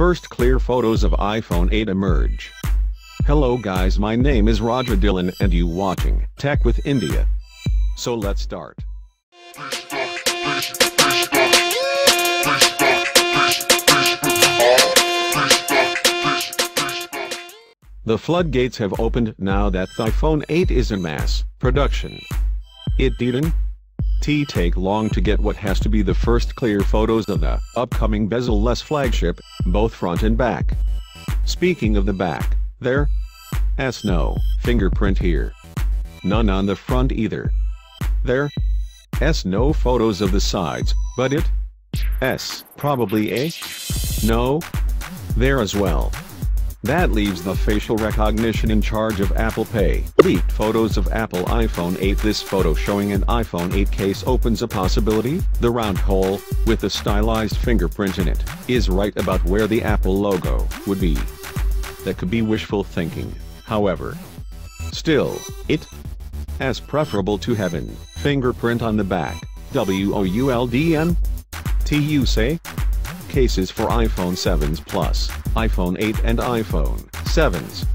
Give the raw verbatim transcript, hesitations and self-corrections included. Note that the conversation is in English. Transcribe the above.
first clear photos of iPhone eight emerge. Hello guys, my name is Roger Dillon and you watching Tech with India. So let's start. The floodgates have opened now that the iPhone eight is in mass production. It didn't take long to get what has to be the first clear photos of the upcoming bezel-less flagship, both front and back. Speaking of the back, there's no fingerprint here. None on the front either. There's no photos of the sides, but it's probably a no there as well. That leaves the facial recognition in charge of Apple Pay. Leaked photos of Apple iPhone eight. This photo showing an iPhone eight case opens a possibility. The round hole, with the stylized fingerprint in it, is right about where the Apple logo would be. That could be wishful thinking, however. Still, it's preferable to have an fingerprint on the back. W O U L D N? T U say? Cases for iPhone sevens Plus, iPhone eight and iPhone sevens.